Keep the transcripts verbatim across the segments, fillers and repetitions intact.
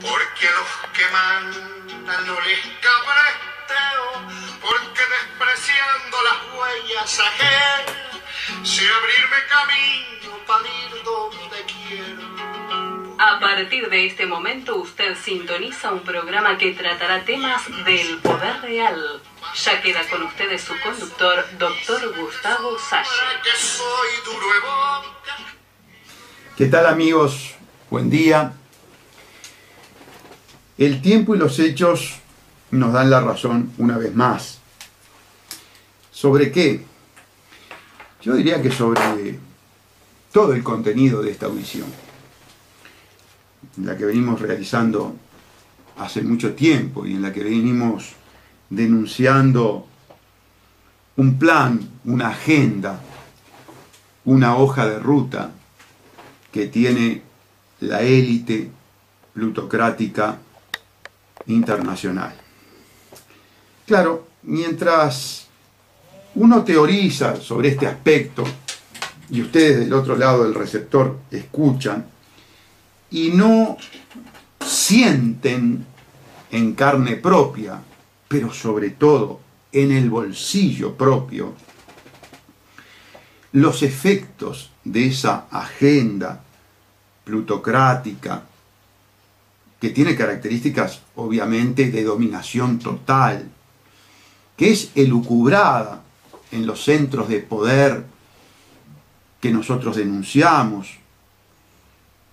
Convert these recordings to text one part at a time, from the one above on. porque los que mandan no les cabresteo, porque despreciando las huellas ajenas, sé abrirme camino para ir donde quiero. A partir de este momento usted sintoniza un programa que tratará temas del poder real. Ya queda con ustedes su conductor, doctor Gustavo Salle. ¿Qué tal, amigos? Buen día. El tiempo y los hechos nos dan la razón una vez más. ¿Sobre qué? Yo diría que sobre todo el contenido de esta audición, la que venimos realizando hace mucho tiempo y en la que venimos denunciando un plan, una agenda, una hoja de ruta que tiene la élite plutocrática internacional. Claro, mientras uno teoriza sobre este aspecto y ustedes del otro lado del receptor escuchan y no sienten en carne propia, pero sobre todo en el bolsillo propio, los efectos de esa agenda plutocrática, que tiene características obviamente de dominación total, que es elucubrada en los centros de poder que nosotros denunciamos,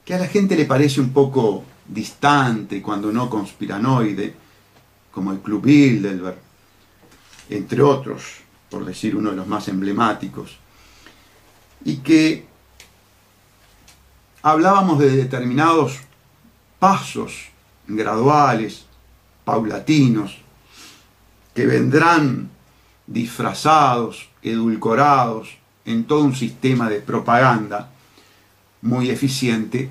que a la gente le parece un poco distante, cuando no conspiranoide, como el Club Bilderberg, entre otros, por decir uno de los más emblemáticos, y que hablábamos de determinados pasos graduales, paulatinos, que vendrán disfrazados, edulcorados, en todo un sistema de propaganda muy eficiente.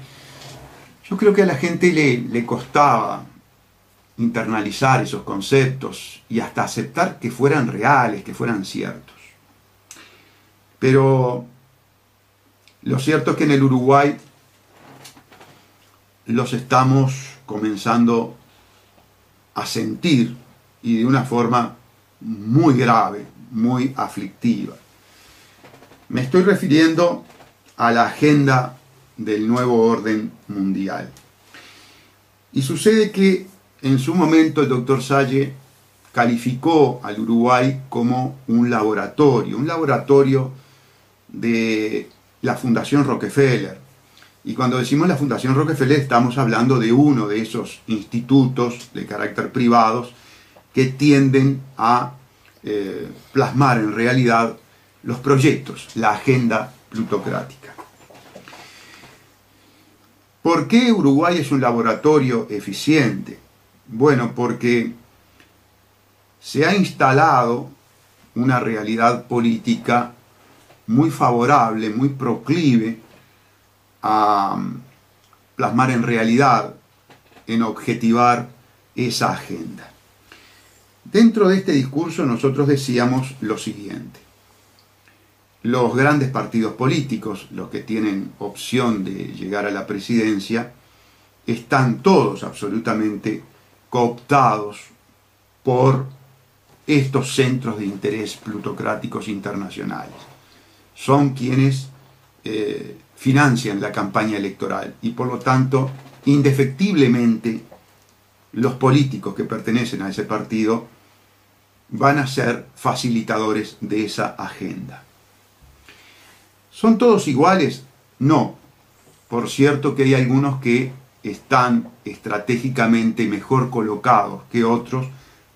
Yo creo que a la gente le, le costaba internalizar esos conceptos y hasta aceptar que fueran reales, que fueran ciertos. Pero lo cierto es que en el Uruguay los estamos comenzando a sentir, y de una forma muy grave, muy aflictiva. Me estoy refiriendo a la agenda del nuevo orden mundial. Y sucede que en su momento el doctor Salle calificó al Uruguay como un laboratorio, un laboratorio de la Fundación Rockefeller. Y cuando decimos la Fundación Rockefeller estamos hablando de uno de esos institutos de carácter privados que tienden a eh, plasmar en realidad los proyectos, la agenda plutocrática. ¿Por qué Uruguay es un laboratorio eficiente? Bueno, porque se ha instalado una realidad política muy favorable, muy proclive a plasmar en realidad, en objetivar esa agenda. Dentro de este discurso nosotros decíamos lo siguiente: los grandes partidos políticos, los que tienen opción de llegar a la presidencia, están todos absolutamente cooptados por estos centros de interés plutocráticos internacionales. Son quienes eh, financian la campaña electoral y por lo tanto, indefectiblemente, los políticos que pertenecen a ese partido van a ser facilitadores de esa agenda. ¿Son todos iguales? No. Por cierto que hay algunos que están estratégicamente mejor colocados que otros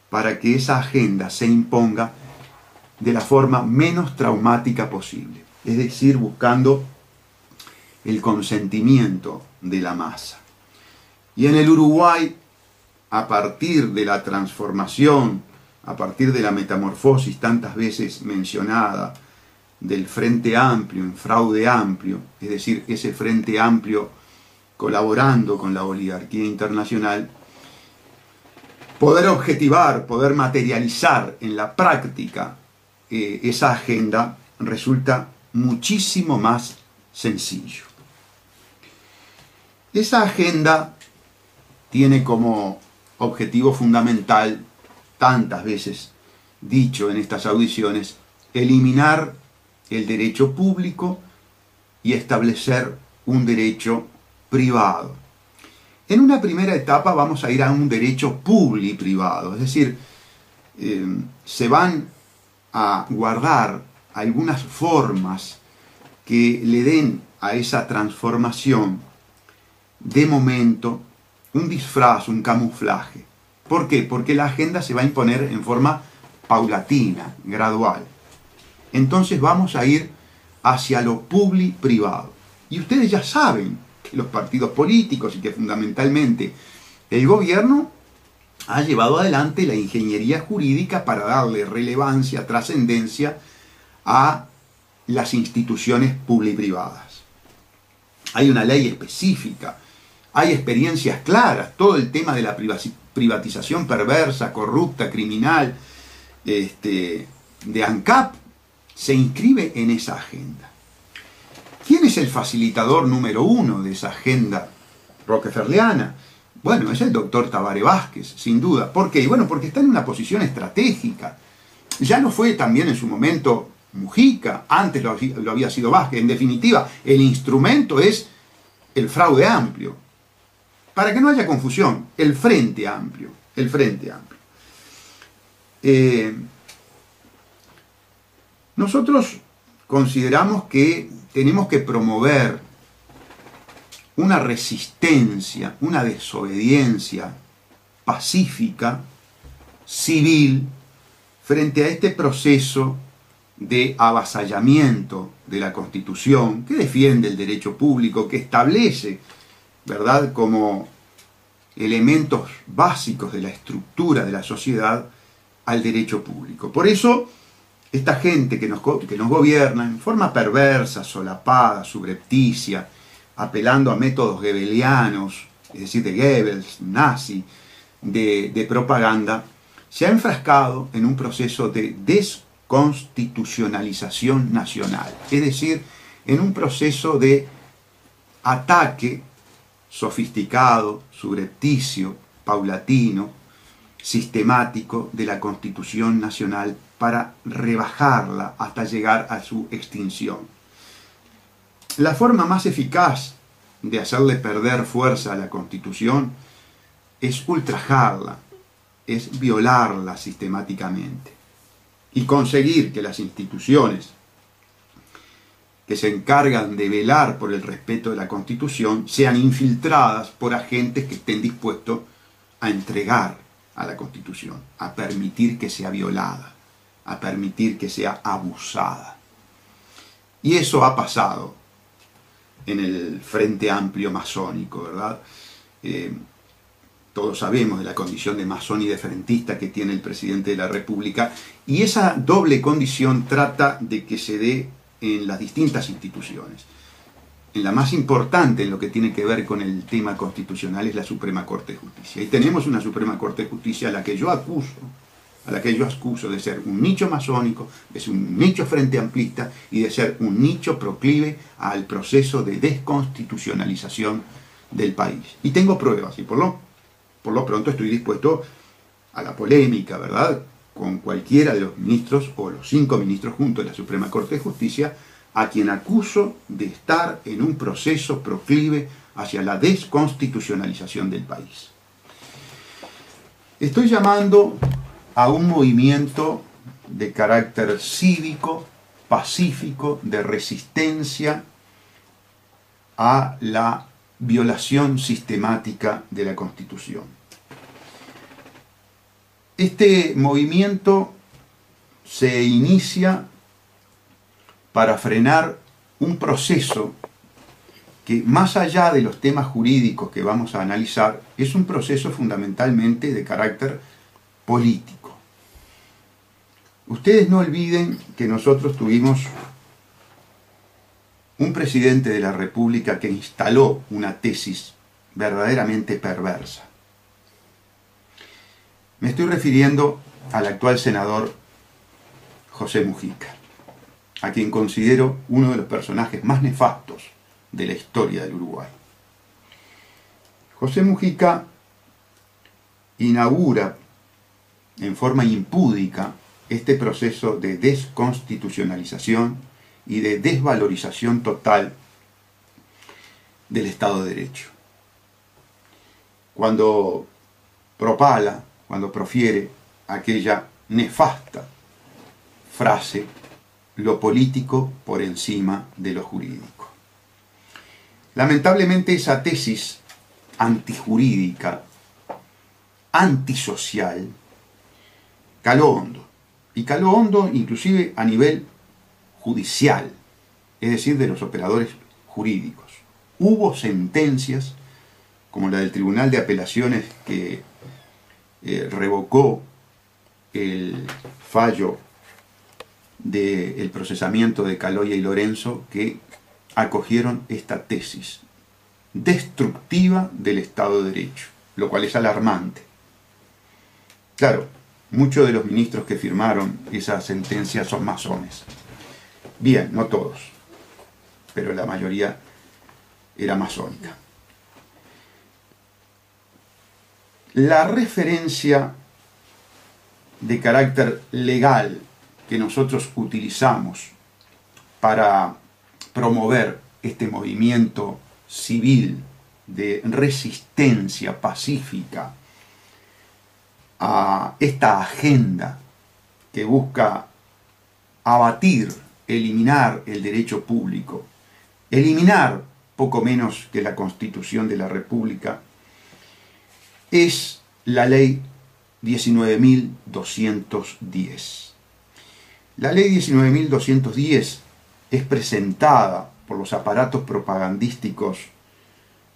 para que esa agenda se imponga de la forma menos traumática posible, es decir, buscando el consentimiento de la masa. Y en el Uruguay, a partir de la transformación, a partir de la metamorfosis tantas veces mencionada del Frente Amplio en fraude amplio, es decir, ese Frente Amplio colaborando con la oligarquía internacional, poder objetivar, poder materializar en la práctica eh, esa agenda resulta muchísimo más sencillo. Esa agenda tiene como objetivo fundamental, tantas veces dicho en estas audiciones, eliminar el derecho público y establecer un derecho privado. En una primera etapa vamos a ir a un derecho público-privado, es decir, eh, se van a guardar algunas formas que le den a esa transformación, de momento, un disfraz, un camuflaje. ¿Por qué? Porque la agenda se va a imponer en forma paulatina, gradual. Entonces vamos a ir hacia lo público-privado. Y ustedes ya saben que los partidos políticos y que fundamentalmente el gobierno ha llevado adelante la ingeniería jurídica para darle relevancia, trascendencia a las instituciones público-privadas. Hay una ley específica, hay experiencias claras, todo el tema de la privatización perversa, corrupta, criminal, este, de ANCAP, se inscribe en esa agenda. ¿Quién es el facilitador número uno de esa agenda rockefelleriana? Bueno, es el doctor Tabaré Vázquez, sin duda. ¿Por qué? Bueno, porque está en una posición estratégica. Ya lo fue también en su momento Mujica, antes lo, lo había sido Vázquez. En definitiva, el instrumento es el fraude amplio. Para que no haya confusión, el Frente Amplio. El Frente Amplio. Eh, nosotros consideramos que tenemos que promover una resistencia, una desobediencia pacífica, civil, frente a este proceso de avasallamiento de la Constitución, que defiende el derecho público, que establece, ¿verdad?, como elementos básicos de la estructura de la sociedad al derecho público. Por eso, esta gente que nos, que nos gobierna en forma perversa, solapada, subrepticia, apelando a métodos goebbelianos, es decir, de Goebbels, nazi, de, de propaganda, se ha enfrascado en un proceso de desconstitucionalización nacional, es decir, en un proceso de ataque sofisticado, subrepticio, paulatino, sistemático de la Constitución Nacional para rebajarla hasta llegar a su extinción. La forma más eficaz de hacerle perder fuerza a la Constitución es ultrajarla, es violarla sistemáticamente y conseguir que las instituciones que se encargan de velar por el respeto de la Constitución sean infiltradas por agentes que estén dispuestos a entregar a la Constitución, a permitir que sea violada, a permitir que sea abusada. Y eso ha pasado en el Frente Amplio masónico, ¿verdad? Eh, todos sabemos de la condición de masón y de frentista que tiene el presidente de la República, y esa doble condición trata de que se dé en las distintas instituciones. En la más importante, en lo que tiene que ver con el tema constitucional, es la Suprema Corte de Justicia. Y tenemos una Suprema Corte de Justicia a la que yo acuso, a la que yo acuso de ser un nicho masónico, de ser un nicho frenteamplista y de ser un nicho proclive al proceso de desconstitucionalización del país. Y tengo pruebas, y por lo, por lo pronto estoy dispuesto a la polémica, ¿verdad?, con cualquiera de los ministros o los cinco ministros juntos de la Suprema Corte de Justicia, a quien acuso de estar en un proceso proclive hacia la desconstitucionalización del país. Estoy llamando a un movimiento de carácter cívico, pacífico, de resistencia a la violación sistemática de la Constitución. Este movimiento se inicia para frenar un proceso que, más allá de los temas jurídicos que vamos a analizar, es un proceso fundamentalmente de carácter político. Ustedes no olviden que nosotros tuvimos un presidente de la República que instaló una tesis verdaderamente perversa. Me estoy refiriendo al actual senador José Mujica, a quien considero uno de los personajes más nefastos de la historia del Uruguay. José Mujica inaugura en forma impúdica este proceso de desconstitucionalización y de desvalorización total del Estado de Derecho. Cuando propala, cuando profiere aquella nefasta frase, lo político por encima de lo jurídico. Lamentablemente esa tesis antijurídica, antisocial, caló hondo. Y caló hondo inclusive a nivel judicial, es decir, de los operadores jurídicos. Hubo sentencias, como la del Tribunal de Apelaciones que eh, revocó el fallo del de procesamiento de Caloya y Lorenzo, que acogieron esta tesis destructiva del Estado de Derecho, lo cual es alarmante. Claro, muchos de los ministros que firmaron esa sentencia son masones. Bien, no todos, pero la mayoría era masónica. La referencia de carácter legal que nosotros utilizamos para promover este movimiento civil de resistencia pacífica a esta agenda que busca abatir, eliminar el derecho público, eliminar poco menos que la Constitución de la República, es la ley diecinueve mil doscientos diez. La ley diecinueve mil doscientos diez es presentada por los aparatos propagandísticos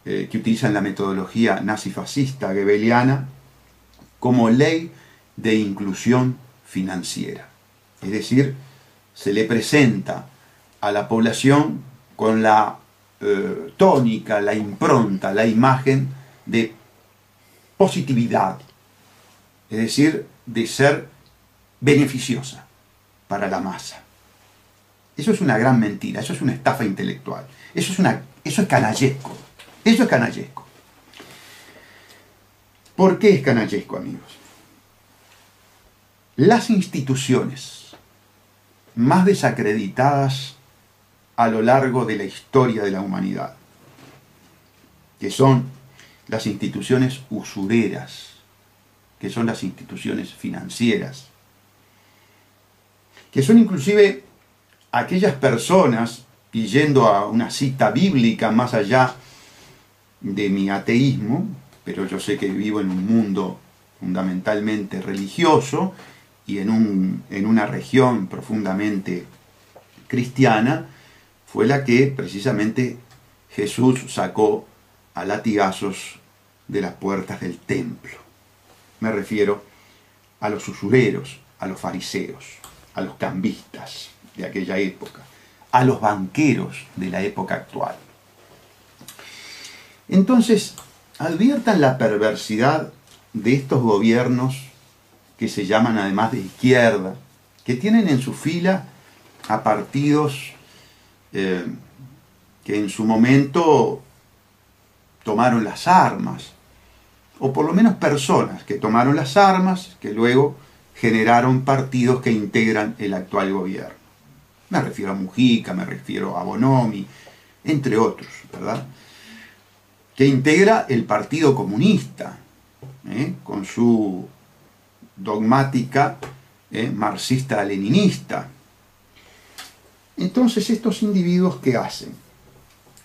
eh, que utilizan la metodología nazifascista goebbeliana como ley de inclusión financiera. Es decir, se le presenta a la población con la eh, tónica, la impronta, la imagen de positividad, es decir, de ser beneficiosa para la masa. Eso es una gran mentira, eso es una estafa intelectual, eso es, una, eso es canallesco, eso es canallesco. ¿Por qué es canallesco, amigos? Las instituciones más desacreditadas a lo largo de la historia de la humanidad, que son las instituciones usureras, que son las instituciones financieras, que son inclusive aquellas personas, y yendo a una cita bíblica más allá de mi ateísmo, pero yo sé que vivo en un mundo fundamentalmente religioso y en, un, en una región profundamente cristiana, fue la que precisamente Jesús sacó a latigazos de las puertas del templo. Me refiero a los usureros, a los fariseos, a los cambistas de aquella época, a los banqueros de la época actual. Entonces, adviertan la perversidad de estos gobiernos que se llaman además de izquierda, que tienen en su fila a partidos eh, que en su momento tomaron las armas, o por lo menos personas que tomaron las armas, que luego generaron partidos que integran el actual gobierno. Me refiero a Mujica, me refiero a Bonomi, entre otros, ¿verdad? Que integra el Partido Comunista, ¿eh? con su dogmática ¿eh? marxista-leninista. Entonces, estos individuos, ¿qué hacen?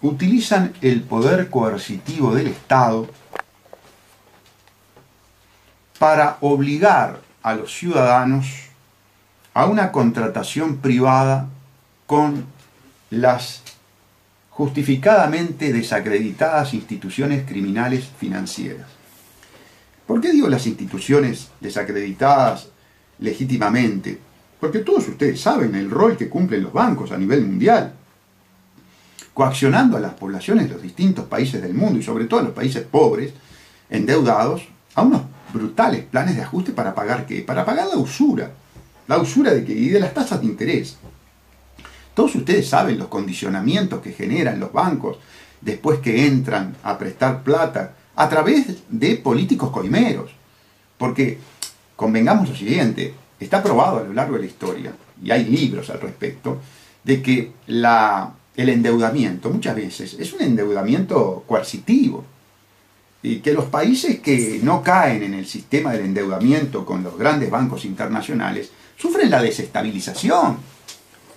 Utilizan el poder coercitivo del Estado para obligar a los ciudadanos a una contratación privada con las justificadamente desacreditadas instituciones criminales financieras. ¿Por qué digo las instituciones desacreditadas legítimamente? Porque todos ustedes saben el rol que cumplen los bancos a nivel mundial, coaccionando a las poblaciones de los distintos países del mundo, y sobre todo a los países pobres, endeudados, a unos brutales planes de ajuste para pagar ¿qué? Para pagar la usura. La usura de que, y de las tasas de interés. Todos ustedes saben los condicionamientos que generan los bancos después que entran a prestar plata a través de políticos coimeros. Porque convengamos lo siguiente, está probado a lo largo de la historia, y hay libros al respecto, de que la, el endeudamiento muchas veces es un endeudamiento coercitivo, y que los países que no caen en el sistema del endeudamiento con los grandes bancos internacionales sufren la desestabilización,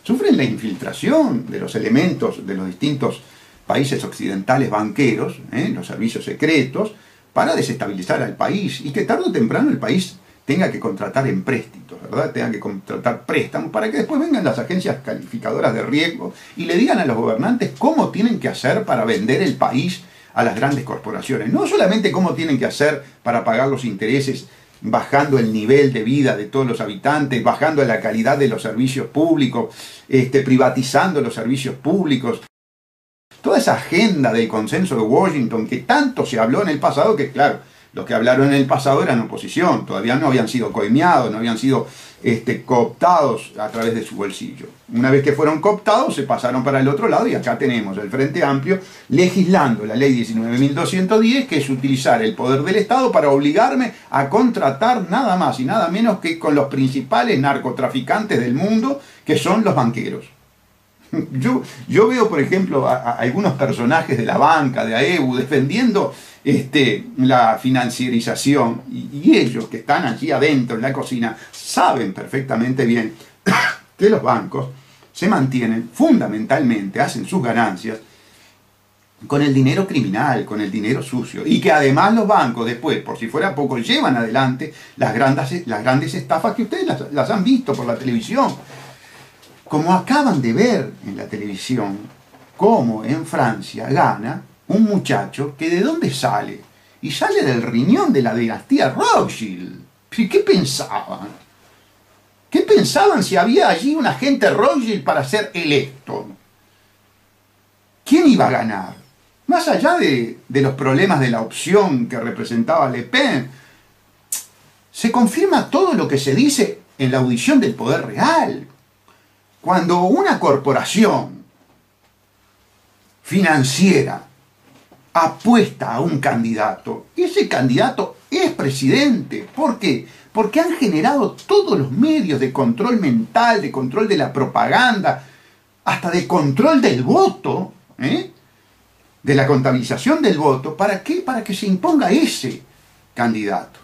sufren la infiltración de los elementos de los distintos países occidentales banqueros, ¿eh? los servicios secretos, para desestabilizar al país, y que tarde o temprano el país tenga que contratar empréstitos, ¿verdad? Tenga que contratar préstamos para que después vengan las agencias calificadoras de riesgo y le digan a los gobernantes cómo tienen que hacer para vender el país a las grandes corporaciones. No solamente cómo tienen que hacer para pagar los intereses bajando el nivel de vida de todos los habitantes, bajando la calidad de los servicios públicos, este, privatizando los servicios públicos. Toda esa agenda del consenso de Washington que tanto se habló en el pasado, que claro, los que hablaron en el pasado eran oposición, todavía no habían sido coimeados, no habían sido este, cooptados a través de su bolsillo. Una vez que fueron cooptados, se pasaron para el otro lado y acá tenemos el Frente Amplio legislando la ley diecinueve mil doscientos diez, que es utilizar el poder del Estado para obligarme a contratar nada más y nada menos que con los principales narcotraficantes del mundo, que son los banqueros. Yo, yo veo, por ejemplo, a, a algunos personajes de la banca, de AEBU, defendiendo este, la financiarización, y, y ellos que están allí adentro, en la cocina, saben perfectamente bien que los bancos se mantienen fundamentalmente, hacen sus ganancias con el dinero criminal, con el dinero sucio, y que además los bancos después, por si fuera poco, llevan adelante las grandes, las grandes estafas que ustedes las, las han visto por la televisión. Como acaban de ver en la televisión, cómo en Francia gana un muchacho que de dónde sale, y sale del riñón de la dinastía Rothschild. ¿Qué pensaban? ¿Qué pensaban si había allí un agente Rothschild para ser electo? ¿Quién iba a ganar? Más allá de, de los problemas de la opción que representaba Le Pen, se confirma todo lo que se dice en la audición del Poder Real. Cuando una corporación financiera apuesta a un candidato, ese candidato es presidente. ¿Por qué? Porque han generado todos los medios de control mental, de control de la propaganda, hasta de control del voto, ¿eh? de la contabilización del voto. ¿Para qué? Para que se imponga ese candidato.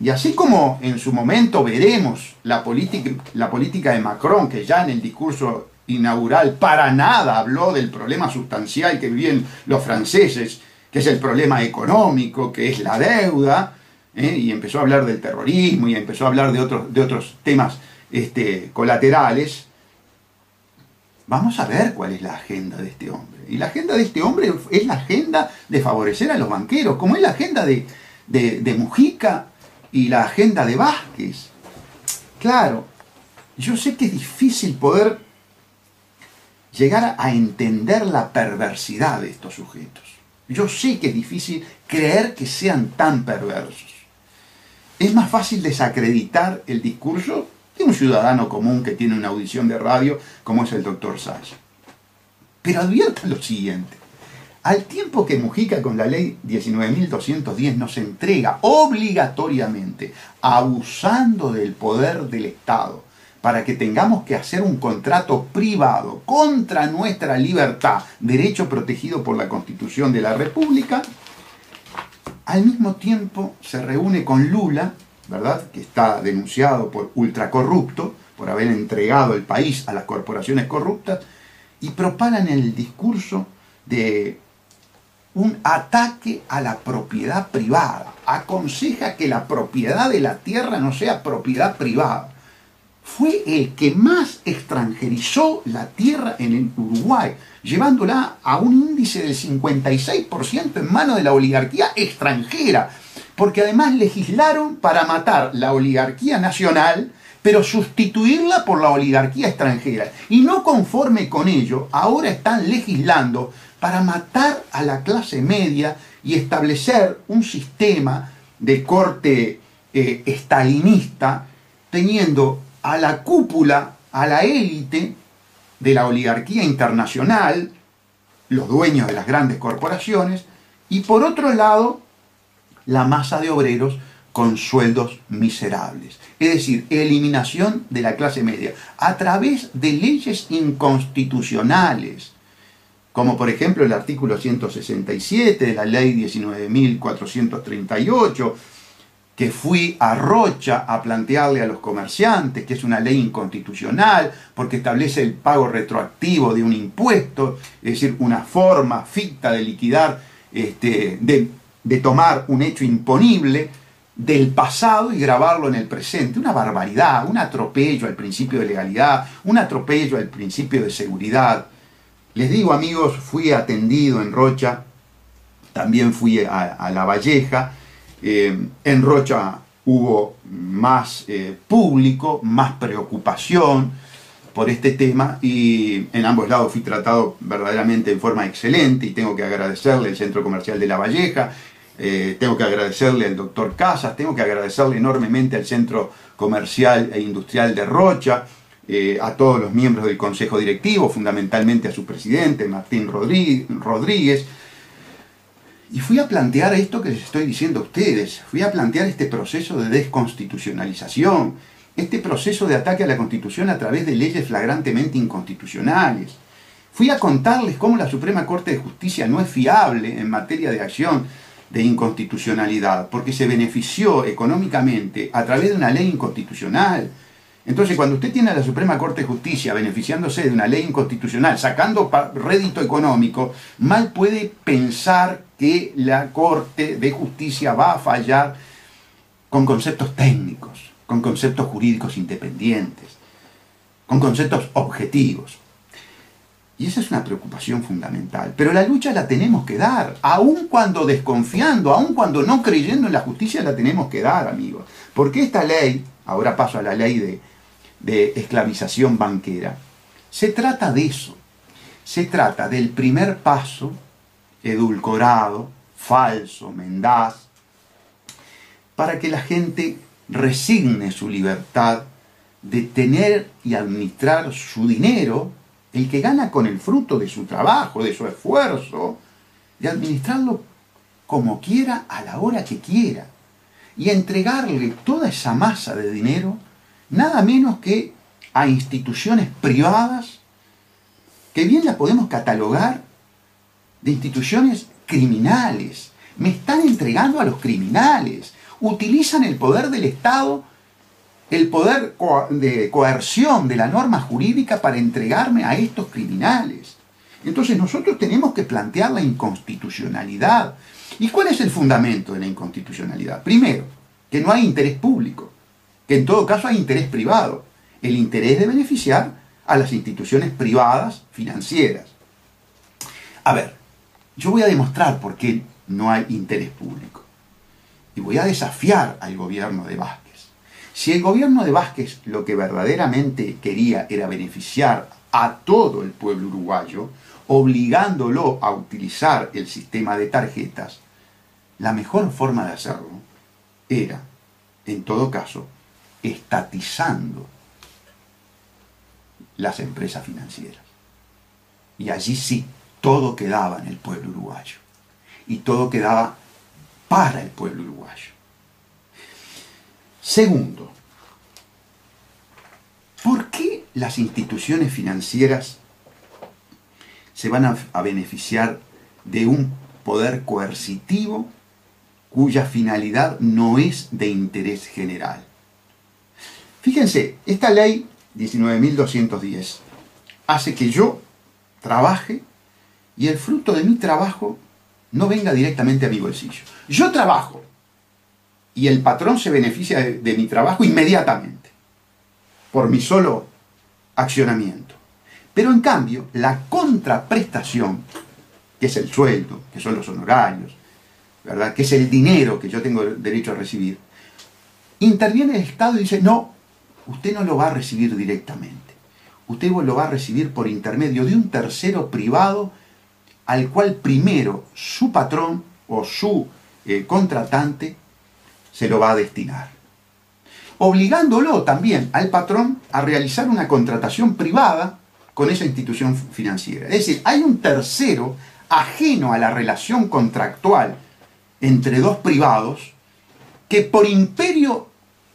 Y así como en su momento veremos la política, la política de Macron, que ya en el discurso inaugural para nada habló del problema sustancial que viven los franceses, que es el problema económico, que es la deuda, ¿eh? y empezó a hablar del terrorismo, y empezó a hablar de otros, de otros temas este, colaterales, vamos a ver cuál es la agenda de este hombre. Y la agenda de este hombre es la agenda de favorecer a los banqueros, como es la agenda de, de, de Mujica, y la agenda de Vázquez. Claro, yo sé que es difícil poder llegar a entender la perversidad de estos sujetos. Yo sé que es difícil creer que sean tan perversos. Es más fácil desacreditar el discurso de un ciudadano común que tiene una audición de radio, como es el doctor Salle. Pero adviertan lo siguiente. Al tiempo que Mujica con la ley diecinueve mil doscientos diez nos entrega obligatoriamente, abusando del poder del Estado, para que tengamos que hacer un contrato privado contra nuestra libertad, derecho protegido por la Constitución de la República, al mismo tiempo se reúne con Lula, ¿verdad? que está denunciado por ultracorrupto, por haber entregado el país a las corporaciones corruptas, y propagan el discurso de un ataque a la propiedad privada. Aconseja que la propiedad de la tierra no sea propiedad privada. Fue el que más extranjerizó la tierra en el Uruguay, llevándola a un índice del cincuenta y seis por ciento en manos de la oligarquía extranjera, porque además legislaron para matar la oligarquía nacional, pero sustituirla por la oligarquía extranjera. Y no conforme con ello, ahora están legislando para matar a la clase media y establecer un sistema de corte eh, estalinista, teniendo a la cúpula, a la élite de la oligarquía internacional, los dueños de las grandes corporaciones, y por otro lado, la masa de obreros con sueldos miserables. Es decir, eliminación de la clase media a través de leyes inconstitucionales, como por ejemplo el artículo ciento sesenta y siete de la ley diecinueve mil cuatrocientos treinta y ocho, que fui a Rocha a plantearle a los comerciantes, que es una ley inconstitucional porque establece el pago retroactivo de un impuesto, es decir, una forma ficta de liquidar, este, de, de tomar un hecho imponible del pasado y grabarlo en el presente. Una barbaridad, un atropello al principio de legalidad, un atropello al principio de seguridad. Les digo, amigos, fui atendido en Rocha, también fui a, a Lavalleja. Eh, en Rocha hubo más eh, público, más preocupación por este tema, y en ambos lados fui tratado verdaderamente en forma excelente, y tengo que agradecerle al Centro Comercial de Lavalleja, eh, tengo que agradecerle al doctor Casas, tengo que agradecerle enormemente al Centro Comercial e Industrial de Rocha, eh, a todos los miembros del Consejo Directivo, fundamentalmente a su presidente, Martín Rodríguez. Y fui a plantear esto que les estoy diciendo a ustedes, fui a plantear este proceso de desconstitucionalización, este proceso de ataque a la Constitución a través de leyes flagrantemente inconstitucionales. Fui a contarles cómo la Suprema Corte de Justicia no es fiable en materia de acción de inconstitucionalidad, porque se benefició económicamente a través de una ley inconstitucional. Entonces, cuando usted tiene a la Suprema Corte de Justicia beneficiándose de una ley inconstitucional, sacando rédito económico, mal puede pensar que la Corte de Justicia va a fallar con conceptos técnicos, con conceptos jurídicos independientes, con conceptos objetivos. Y esa es una preocupación fundamental. Pero la lucha la tenemos que dar, aun cuando desconfiando, aun cuando no creyendo en la justicia, la tenemos que dar, amigos. Porque esta ley, ahora paso a la ley de, de esclavización banquera, se trata de eso. Se trata del primer paso edulcorado, falso, mendaz, para que la gente resigne su libertad de tener y administrar su dinero, el que gana con el fruto de su trabajo, de su esfuerzo, de administrarlo como quiera, a la hora que quiera, y entregarle toda esa masa de dinero, nada menos que a instituciones privadas, que bien las podemos catalogar de instituciones criminales. Me están entregando a los criminales. Utilizan el poder del Estado, el poder de coerción de la norma jurídica para entregarme a estos criminales. Entonces nosotros tenemos que plantear la inconstitucionalidad. ¿Y cuál es el fundamento de la inconstitucionalidad? Primero, que no hay interés público, que en todo caso hay interés privado, el interés de beneficiar a las instituciones privadas financieras. A ver, yo voy a demostrar por qué no hay interés público y voy a desafiar al gobierno de Vázquez. Si el gobierno de Vázquez lo que verdaderamente quería era beneficiar a todo el pueblo uruguayo, obligándolo a utilizar el sistema de tarjetas, la mejor forma de hacerlo era, en todo caso, estatizando las empresas financieras. Y allí sí, todo quedaba en el pueblo uruguayo. Y todo quedaba para el pueblo uruguayo. Segundo, ¿por qué las instituciones financieras se van a, a beneficiar de un poder coercitivo cuya finalidad no es de interés general? Fíjense, esta ley diecinueve mil doscientos diez hace que yo trabaje y el fruto de mi trabajo no venga directamente a mi bolsillo. Yo trabajo y el patrón se beneficia de, de mi trabajo inmediatamente, por mi solo accionamiento. Pero en cambio, la contraprestación, que es el sueldo, que son los honorarios, ¿verdad?, que es el dinero que yo tengo derecho a recibir, interviene el Estado y dice, no, usted no lo va a recibir directamente. Usted lo va a recibir por intermedio de un tercero privado, al cual primero su patrón o su eh, contratante se lo va a destinar, obligándolo también al patrón a realizar una contratación privada con esa institución financiera. Es decir, hay un tercero ajeno a la relación contractual entre dos privados que por imperio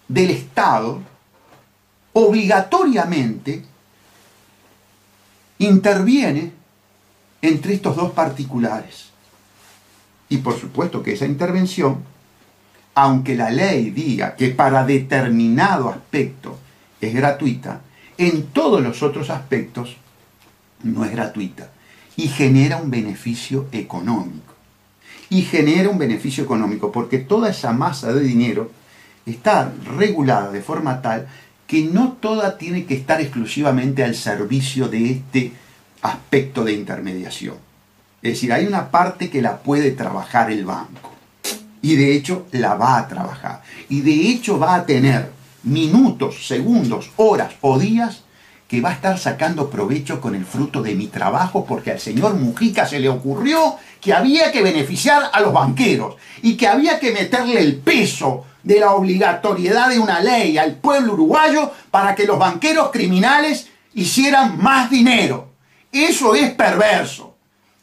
del Estado, obligatoriamente, interviene entre estos dos particulares. Y por supuesto que esa intervención, aunque la ley diga que para determinado aspecto es gratuita, en todos los otros aspectos no es gratuita. Y genera un beneficio económico. Y genera un beneficio económico porque toda esa masa de dinero está regulada de forma tal que no toda tiene que estar exclusivamente al servicio de este aspecto de intermediación. Es decir, hay una parte que la puede trabajar el banco. Y de hecho la va a trabajar. Y de hecho va a tener minutos, segundos, horas o días que va a estar sacando provecho con el fruto de mi trabajo porque al señor Mujica se le ocurrió que había que beneficiar a los banqueros y que había que meterle el peso de la obligatoriedad de una ley al pueblo uruguayo para que los banqueros criminales hicieran más dinero. Eso es perverso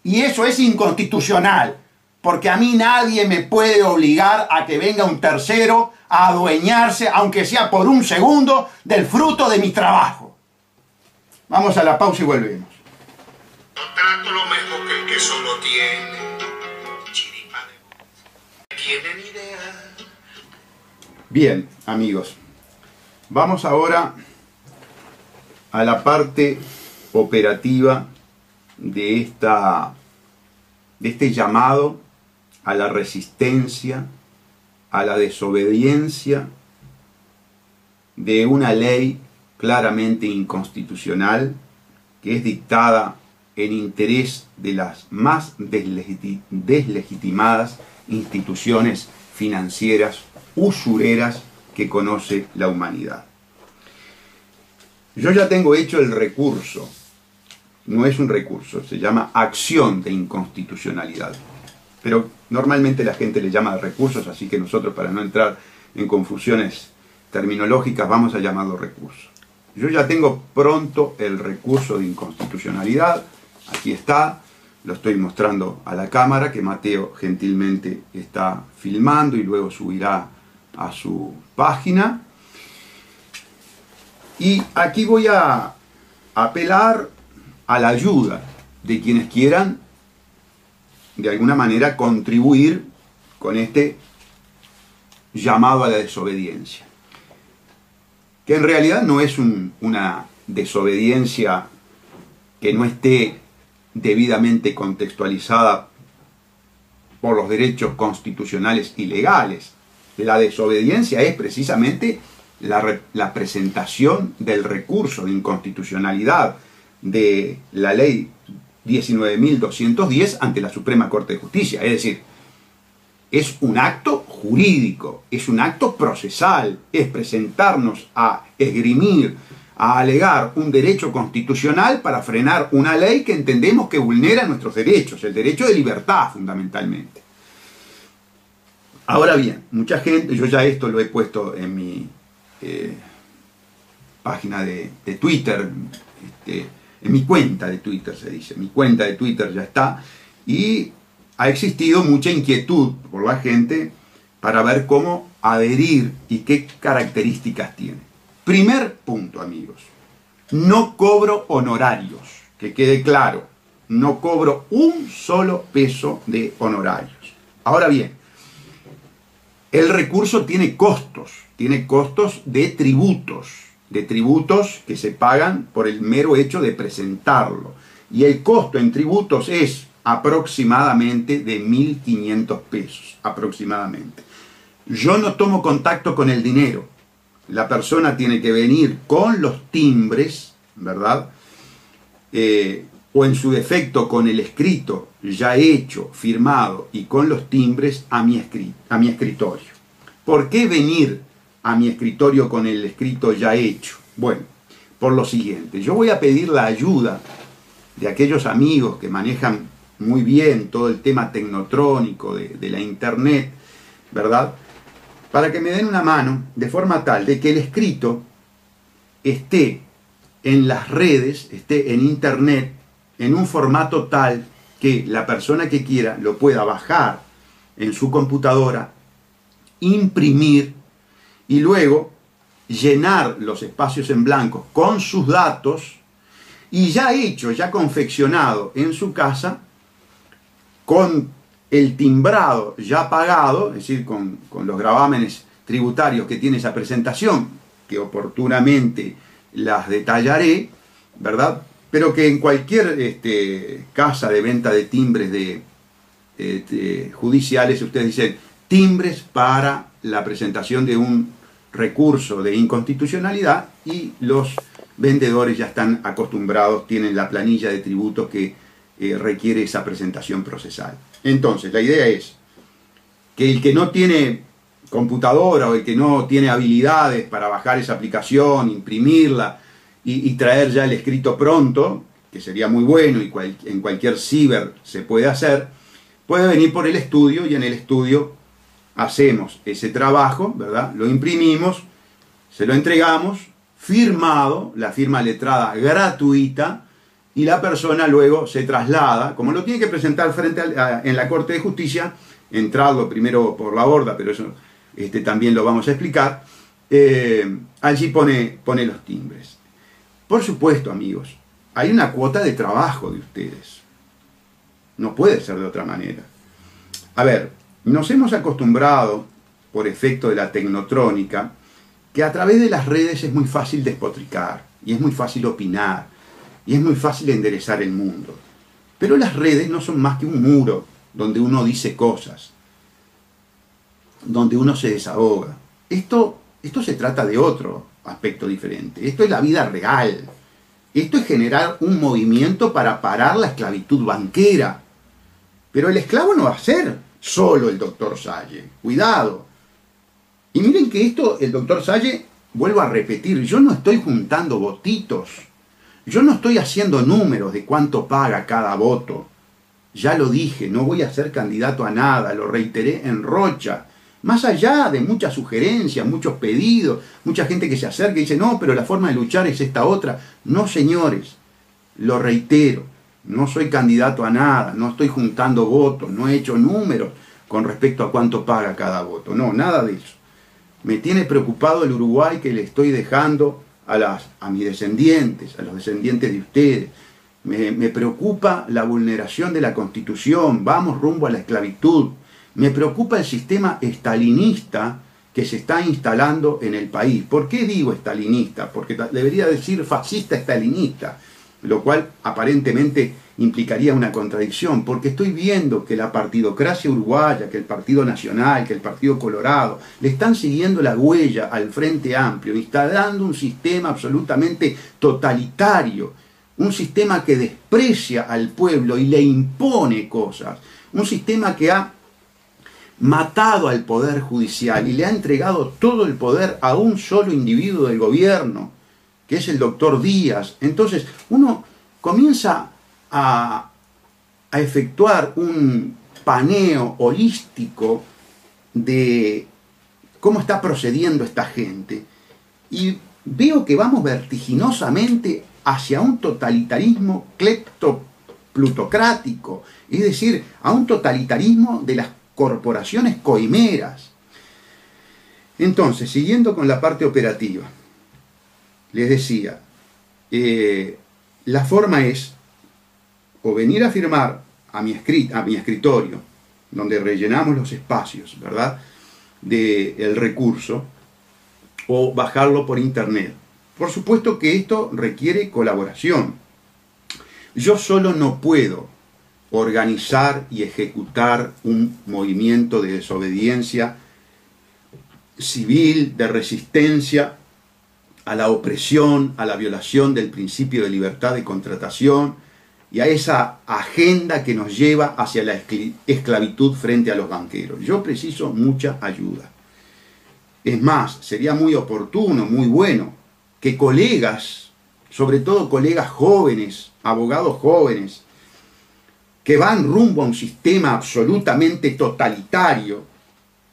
y eso es inconstitucional porque a mí nadie me puede obligar a que venga un tercero a adueñarse, aunque sea por un segundo, del fruto de mi trabajo. Vamos a la pausa y volvemos. No trato lo mejor que el que solo tiene. Chiripa de... ¿Tienen idea? Bien, amigos. Vamos ahora a la parte operativa de, esta, de este llamado a la resistencia, a la desobediencia de una ley claramente inconstitucional, que es dictada en interés de las más deslegi- deslegitimadas instituciones financieras usureras que conoce la humanidad. Yo ya tengo hecho el recurso, no es un recurso, se llama acción de inconstitucionalidad, pero normalmente la gente le llama recursos, así que nosotros, para no entrar en confusiones terminológicas, vamos a llamarlo recurso. Yo ya tengo pronto el recurso de inconstitucionalidad, aquí está, lo estoy mostrando a la cámara, que Mateo gentilmente está filmando y luego subirá a su página. Y aquí voy a apelar a la ayuda de quienes quieran, de alguna manera, contribuir con este llamado a la desobediencia. Que en realidad no es un, una desobediencia que no esté debidamente contextualizada por los derechos constitucionales y legales. La desobediencia es precisamente la, la presentación del recurso de inconstitucionalidad de la ley diecinueve mil doscientos diez ante la Suprema Corte de Justicia. Es decir, es un acto jurídico, es un acto procesal, es presentarnos a esgrimir, a alegar un derecho constitucional para frenar una ley que entendemos que vulnera nuestros derechos, el derecho de libertad fundamentalmente. Ahora bien, mucha gente, yo ya esto lo he puesto en mi eh, página de, de Twitter, este, en mi cuenta de Twitter se dice, mi cuenta de Twitter ya está, y ha existido mucha inquietud por la gente para ver cómo adherir y qué características tiene. Primer punto, amigos, no cobro honorarios, que quede claro, no cobro un solo peso de honorarios. Ahora bien, el recurso tiene costos, tiene costos de tributos, de tributos que se pagan por el mero hecho de presentarlo. Y el costo en tributos es aproximadamente de mil quinientos pesos, aproximadamente. Yo no tomo contacto con el dinero. La persona tiene que venir con los timbres, ¿verdad? Eh, o en su defecto con el escrito ya hecho, firmado y con los timbres a mi, escri- a mi escritorio. ¿Por qué venir a mi escritorio con el escrito ya hecho? Bueno, por lo siguiente, yo voy a pedir la ayuda de aquellos amigos que manejan muy bien todo el tema tecnotrónico de, de la internet, ¿verdad? Para que me den una mano de forma tal de que el escrito esté en las redes, esté en internet, en un formato tal que la persona que quiera lo pueda bajar en su computadora, imprimir y luego llenar los espacios en blanco con sus datos y ya hecho, ya confeccionado en su casa, con el timbrado ya pagado, es decir, con, con los gravámenes tributarios que tiene esa presentación, que oportunamente las detallaré, ¿verdad? Pero que en cualquier este, casa de venta de timbres de, eh, de judiciales, ustedes dicen timbres para la presentación de un recurso de inconstitucionalidad y los vendedores ya están acostumbrados, tienen la planilla de tributos que eh, requiere esa presentación procesal. Entonces, la idea es que el que no tiene computadora o el que no tiene habilidades para bajar esa aplicación, imprimirla, y traer ya el escrito pronto, que sería muy bueno y cual, en cualquier ciber se puede hacer, puede venir por el estudio y en el estudio hacemos ese trabajo, ¿verdad? Lo imprimimos, se lo entregamos, firmado, la firma letrada gratuita, y la persona luego se traslada, como lo tiene que presentar frente a, a, en la Corte de Justicia, entrarlo primero por la borda, pero eso este, también lo vamos a explicar, eh, allí pone, pone los timbres. Por supuesto, amigos, hay una cuota de trabajo de ustedes. No puede ser de otra manera. A ver, nos hemos acostumbrado, por efecto de la tecnotrónica, que a través de las redes es muy fácil despotricar, y es muy fácil opinar, y es muy fácil enderezar el mundo. Pero las redes no son más que un muro donde uno dice cosas, donde uno se desahoga. Esto, esto se trata de otro aspecto diferente. Esto es la vida real. Esto es generar un movimiento para parar la esclavitud banquera. Pero el esclavo no va a ser solo el doctor Salle. Cuidado. Y miren que esto, el doctor Salle, vuelvo a repetir, yo no estoy juntando votitos. Yo no estoy haciendo números de cuánto paga cada voto. Ya lo dije, no voy a ser candidato a nada, lo reiteré en Rocha. Más allá de muchas sugerencias, muchos pedidos, mucha gente que se acerca y dice, no, pero la forma de luchar es esta otra. No, señores, lo reitero, no soy candidato a nada, no estoy juntando votos, no he hecho números con respecto a cuánto paga cada voto. No, nada de eso. Me tiene preocupado el Uruguay que le estoy dejando a, las, a mis descendientes, a los descendientes de ustedes. Me, me preocupa la vulneración de la Constitución, vamos rumbo a la esclavitud. Me preocupa el sistema estalinista que se está instalando en el país. ¿Por qué digo estalinista? Porque debería decir fascista estalinista, lo cual aparentemente implicaría una contradicción, porque estoy viendo que la partidocracia uruguaya, que el Partido Nacional, que el Partido Colorado, le están siguiendo la huella al Frente Amplio, instalando un sistema absolutamente totalitario, un sistema que desprecia al pueblo y le impone cosas, un sistema que ha matado al Poder Judicial y le ha entregado todo el poder a un solo individuo del gobierno, que es el doctor Díaz. Entonces uno comienza a, a efectuar un paneo holístico de cómo está procediendo esta gente y veo que vamos vertiginosamente hacia un totalitarismo cleptoplutocrático, es decir, a un totalitarismo de las corporaciones coimeras. Entonces, siguiendo con la parte operativa, les decía, eh, la forma es o venir a firmar a mi, a mi escritorio, donde rellenamos los espacios, ¿verdad?, del recurso, o bajarlo por internet. Por supuesto que esto requiere colaboración. Yo solo no puedo organizar y ejecutar un movimiento de desobediencia civil, de resistencia a la opresión, a la violación del principio de libertad de contratación y a esa agenda que nos lleva hacia la esclavitud frente a los banqueros. Yo preciso mucha ayuda. Es más, sería muy oportuno, muy bueno, que colegas, sobre todo colegas jóvenes, abogados jóvenes, que van rumbo a un sistema absolutamente totalitario,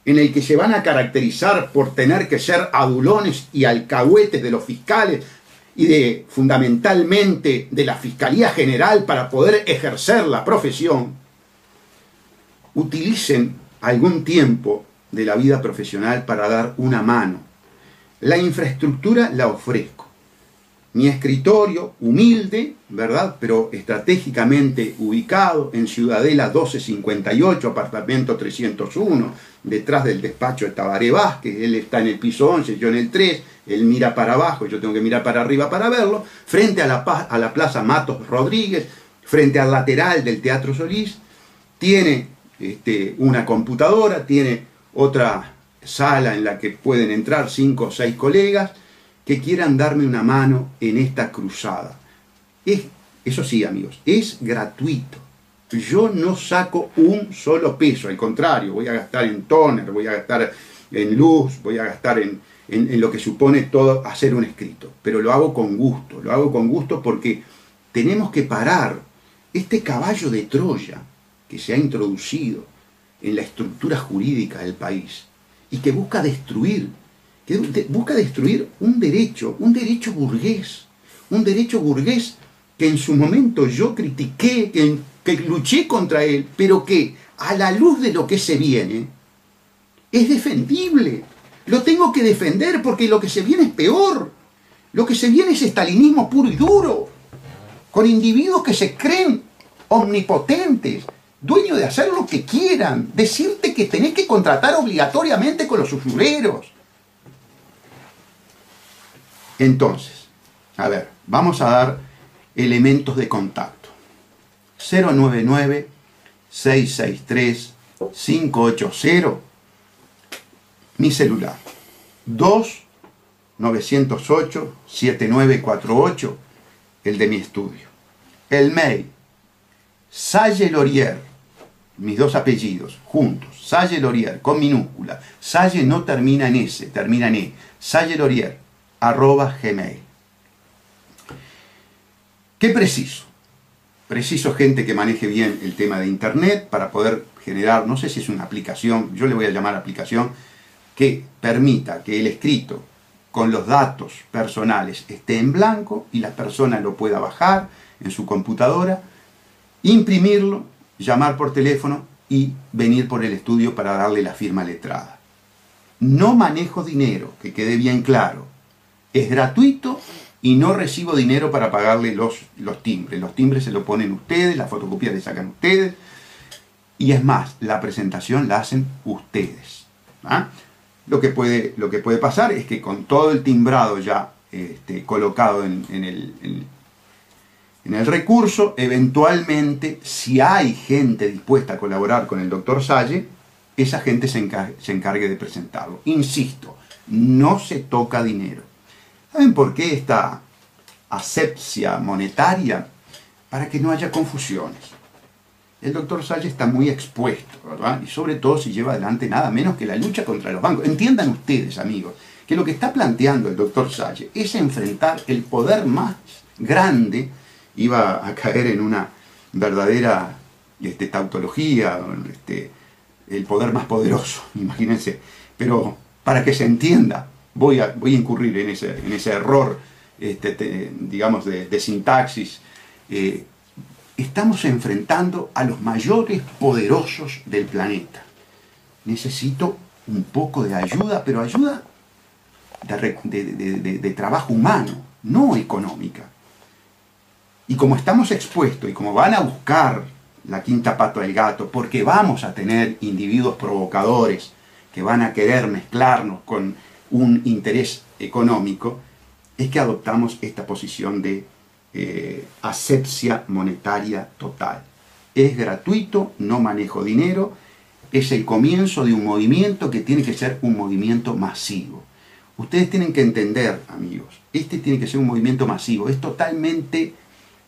en el que se van a caracterizar por tener que ser adulones y alcahuetes de los fiscales y de, fundamentalmente, de la Fiscalía General para poder ejercer la profesión, utilicen algún tiempo de la vida profesional para dar una mano. La infraestructura la ofrezco. Mi escritorio, humilde, ¿verdad?, pero estratégicamente ubicado en Ciudadela doce cincuenta y ocho, apartamento trescientos uno, detrás del despacho de Tabaré Vázquez. Él está en el piso once, yo en el tres, él mira para abajo, yo tengo que mirar para arriba para verlo, frente a la, a la Plaza Matos Rodríguez, frente al lateral del Teatro Solís. Tiene este, una computadora, tiene otra sala en la que pueden entrar cinco o seis colegas que quieran darme una mano en esta cruzada. Es, eso sí, amigos, es gratuito. Yo no saco un solo peso, al contrario, voy a gastar en tóner, voy a gastar en luz, voy a gastar en, en, en lo que supone todo hacer un escrito. Pero lo hago con gusto, lo hago con gusto porque tenemos que parar este caballo de Troya que se ha introducido en la estructura jurídica del país y que busca destruir que busca destruir un derecho, un derecho burgués, un derecho burgués que en su momento yo critiqué, que, que luché contra él, pero que a la luz de lo que se viene es defendible. Lo tengo que defender porque lo que se viene es peor. Lo que se viene es estalinismo puro y duro, con individuos que se creen omnipotentes, dueños de hacer lo que quieran, decirte que tenés que contratar obligatoriamente con los usureros. Entonces, a ver, vamos a dar elementos de contacto. cero nueve nueve, seis seis tres, cinco ocho cero, mi celular. dos, nueve cero ocho, siete nueve cuatro ocho, el de mi estudio. El mail, Salle Lorier, mis dos apellidos, juntos. Salle Lorier, con minúscula. Salle no termina en S, termina en E. Salle Lorier. Arroba gmail. ¿Qué preciso? Preciso gente que maneje bien el tema de internet para poder generar, no sé si es una aplicación, yo le voy a llamar aplicación, que permita que el escrito con los datos personales esté en blanco y la persona lo pueda bajar en su computadora, imprimirlo, llamar por teléfono y venir por el estudio para darle la firma letrada. No manejo dinero, que quede bien claro. Es gratuito y no recibo dinero para pagarle los, los timbres. Los timbres se lo ponen ustedes, las fotocopias le sacan ustedes. Y es más, la presentación la hacen ustedes. ¿Ah? Lo que puede, lo que puede pasar es que con todo el timbrado ya este, colocado en, en, el, en, en el recurso, eventualmente, si hay gente dispuesta a colaborar con el doctor Salle, esa gente se encargue, se encargue de presentarlo. Insisto, no se toca dinero. ¿Saben por qué esta asepsia monetaria? Para que no haya confusiones. El doctor Salle está muy expuesto, ¿verdad? Y sobre todo si lleva adelante nada menos que la lucha contra los bancos. Entiendan ustedes, amigos, que lo que está planteando el doctor Salle es enfrentar el poder más grande. Iba a caer en una verdadera este, tautología, este, el poder más poderoso, imagínense. Pero para que se entienda, Voy a, voy a incurrir en ese, en ese error, este, te, digamos, de, de sintaxis. Eh, estamos enfrentando a los mayores poderosos del planeta. Necesito un poco de ayuda, pero ayuda de, de, de, de, de trabajo humano, no económica. Y como estamos expuestos y como van a buscar la quinta pata del gato, porque vamos a tener individuos provocadores que van a querer mezclarnos con un interés económico, es que adoptamos esta posición de eh, asepsia monetaria total. Es gratuito, no manejo dinero, es el comienzo de un movimiento que tiene que ser un movimiento masivo. Ustedes tienen que entender, amigos, este tiene que ser un movimiento masivo, es totalmente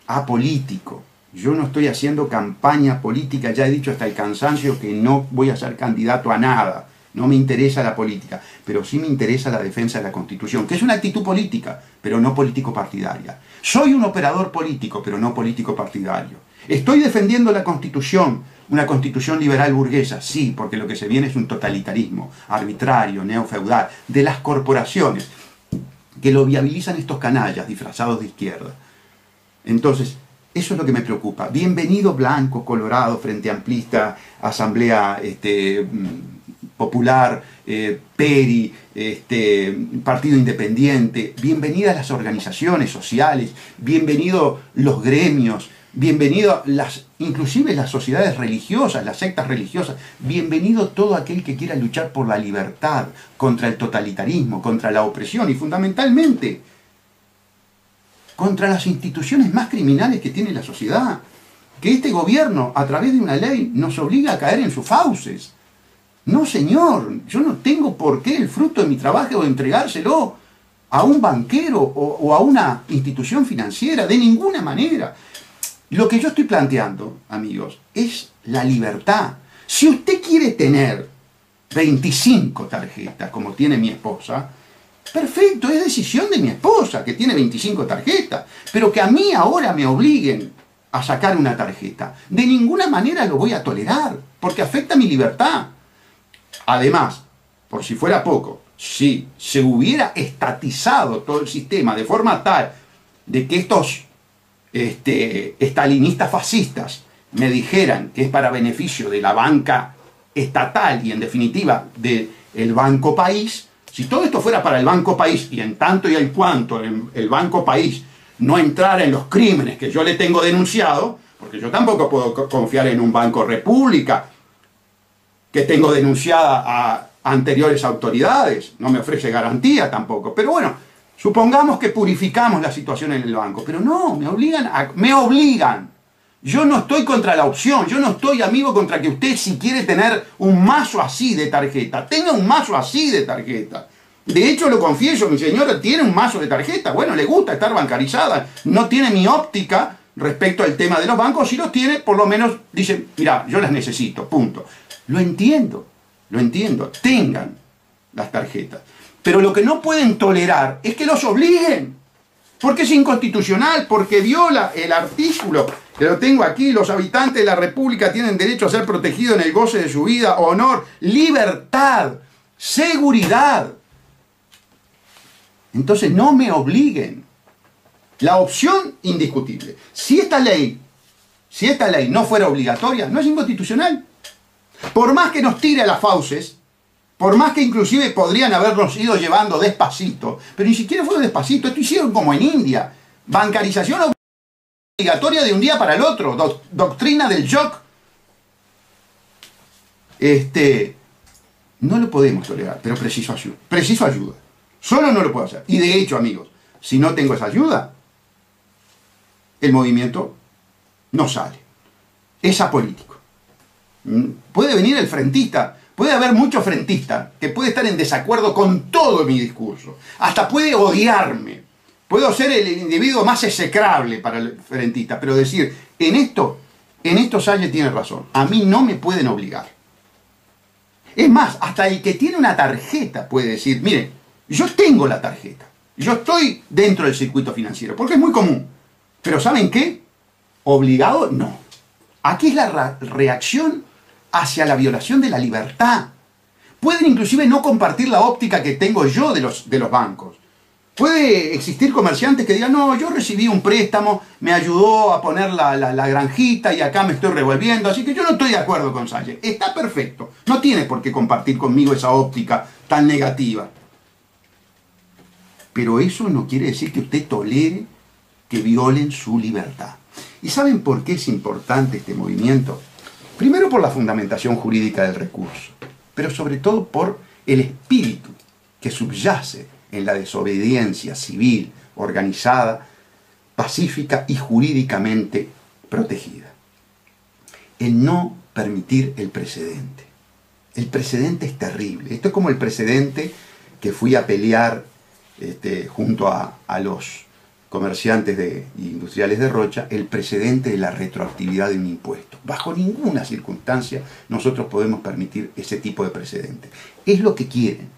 apolítico. Yo no estoy haciendo campaña política, ya he dicho hasta el cansancio que no voy a ser candidato a nada. No me interesa la política, pero sí me interesa la defensa de la Constitución, que es una actitud política, pero no político-partidaria. Soy un operador político, pero no político-partidario. Estoy defendiendo la Constitución, una Constitución liberal burguesa, sí, porque lo que se viene es un totalitarismo arbitrario, neofeudal, de las corporaciones, que lo viabilizan estos canallas disfrazados de izquierda. Entonces, eso es lo que me preocupa. Bienvenido blanco, colorado, frente amplista, asamblea... este Popular, eh, Peri, este, Partido Independiente, bienvenidas las organizaciones sociales, bienvenidos los gremios, bienvenido las, inclusive las sociedades religiosas, las sectas religiosas, bienvenido todo aquel que quiera luchar por la libertad, contra el totalitarismo, contra la opresión y fundamentalmente contra las instituciones más criminales que tiene la sociedad, que este gobierno a través de una ley nos obliga a caer en sus fauces. No señor, yo no tengo por qué el fruto de mi trabajo entregárselo a un banquero o, o a una institución financiera, de ninguna manera. Lo que yo estoy planteando, amigos, es la libertad. Si usted quiere tener veinticinco tarjetas, como tiene mi esposa, perfecto, es decisión de mi esposa, que tiene veinticinco tarjetas, pero que a mí ahora me obliguen a sacar una tarjeta. De ninguna manera lo voy a tolerar, porque afecta mi libertad. Además, por si fuera poco, si se hubiera estatizado todo el sistema de forma tal de que estos este, estalinistas fascistas me dijeran que es para beneficio de la banca estatal y en definitiva del Banco País, si todo esto fuera para el Banco País y en tanto y en cuanto el Banco País no entrara en los crímenes que yo le tengo denunciado, porque yo tampoco puedo confiar en un Banco República, que tengo denunciada a anteriores autoridades, no me ofrece garantía tampoco, pero bueno, supongamos que purificamos la situación en el banco, pero no, me obligan, a, me obligan, yo no estoy contra la opción, yo no estoy amigo contra que usted si quiere tener un mazo así de tarjeta, tenga un mazo así de tarjeta, de hecho lo confieso, mi señora tiene un mazo de tarjeta, bueno, le gusta estar bancarizada, no tiene mi óptica respecto al tema de los bancos, si los tiene, por lo menos dice, mira, yo las necesito, punto. Lo entiendo, lo entiendo, tengan las tarjetas. Pero lo que no pueden tolerar es que los obliguen, porque es inconstitucional, porque viola el artículo, que lo tengo aquí, los habitantes de la República tienen derecho a ser protegidos en el goce de su vida, honor, libertad, seguridad. Entonces no me obliguen. La opción indiscutible. Si esta ley, si esta ley no fuera obligatoria, no es inconstitucional. Por más que nos tire a las fauces, por más que inclusive podrían habernos ido llevando despacito, pero ni siquiera fueron despacito, esto hicieron como en India, bancarización obligatoria de un día para el otro, doc doctrina del shock. Este, no lo podemos tolerar, pero preciso ayuda, preciso ayuda, solo no lo puedo hacer. Y de hecho, amigos, si no tengo esa ayuda, el movimiento no sale, es apolítico. Puede venir el frentista, puede haber muchos frentistas que puede estar en desacuerdo con todo mi discurso, hasta puede odiarme, puedo ser el individuo más execrable para el frentista, pero decir, en esto, en esto Salle tiene razón, a mí no me pueden obligar. Es más, hasta el que tiene una tarjeta puede decir, mire, yo tengo la tarjeta, yo estoy dentro del circuito financiero, porque es muy común, pero ¿saben qué? Obligado no. Aquí es la reacción hacia la violación de la libertad. Pueden inclusive no compartir la óptica que tengo yo de los, de los bancos. Puede existir comerciantes que digan, no, yo recibí un préstamo, me ayudó a poner la, la, la granjita y acá me estoy revolviendo, así que yo no estoy de acuerdo con Salle. Está perfecto, no tiene por qué compartir conmigo esa óptica tan negativa. Pero eso no quiere decir que usted tolere que violen su libertad. ¿Y saben por qué es importante este movimiento? Primero por la fundamentación jurídica del recurso, pero sobre todo por el espíritu que subyace en la desobediencia civil, organizada, pacífica y jurídicamente protegida. El no permitir el precedente. El precedente es terrible. Esto es como el precedente que fui a pelear este, junto a, a los comerciantes de, e industriales de Rocha, el precedente de la retroactividad de un impuesto. Bajo ninguna circunstancia nosotros podemos permitir ese tipo de precedente. Es lo que quieren,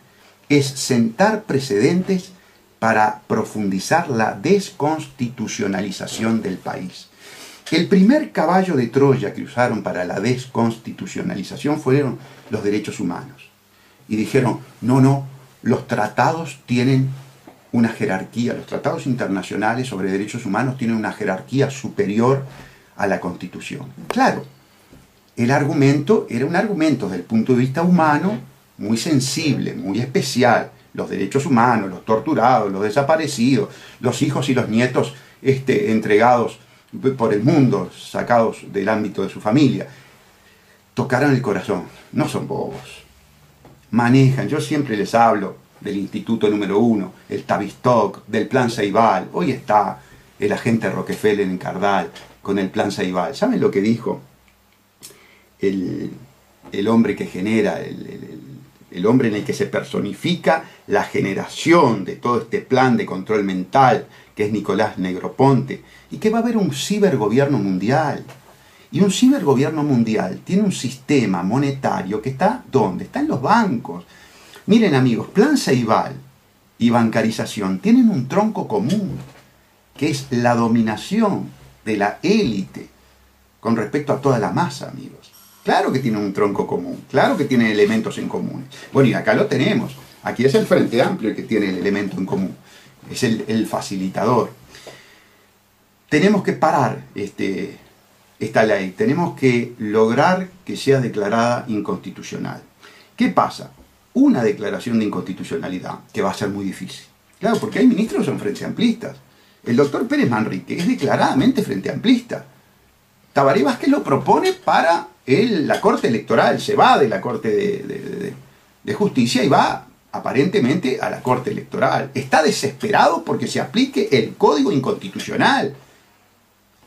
es sentar precedentes para profundizar la desconstitucionalización del país. El primer caballo de Troya que usaron para la desconstitucionalización fueron los derechos humanos. Y dijeron, no, no, los tratados tienen una jerarquía, los tratados internacionales sobre derechos humanos tienen una jerarquía superior a la Constitución. Claro, el argumento era un argumento desde el punto de vista humano muy sensible, muy especial. Los derechos humanos, los torturados, los desaparecidos, los hijos y los nietos este, entregados por el mundo, sacados del ámbito de su familia. Tocaron el corazón, no son bobos. Manejan, yo siempre les hablo del Instituto Número Uno, el Tavistock, del Plan Ceibal. Hoy está el agente Rockefeller en Cardal con el Plan Ceibal. ¿Saben lo que dijo el, el hombre que genera, el, el, el hombre en el que se personifica la generación de todo este plan de control mental, que es Nicolás Negroponte, y que va a haber un cibergobierno mundial? Y un cibergobierno mundial tiene un sistema monetario que está, ¿dónde? Está en los bancos. Miren amigos, Plan Ceibal y bancarización tienen un tronco común, que es la dominación de la élite con respecto a toda la masa, amigos. Claro que tienen un tronco común, claro que tienen elementos en común. Bueno, y acá lo tenemos, aquí es el Frente Amplio el que tiene el elemento en común, es el, el facilitador. Tenemos que parar este, esta ley, tenemos que lograr que sea declarada inconstitucional. ¿Qué pasa? Una declaración de inconstitucionalidad, que va a ser muy difícil. Claro, porque hay ministros que son frente amplistas. El doctor Pérez Manrique es declaradamente frente amplista. Tabaré Vázquez lo propone para el, la Corte Electoral, se va de la Corte de, de, de, de Justicia y va aparentemente a la Corte Electoral. Está desesperado porque se aplique el Código Inconstitucional.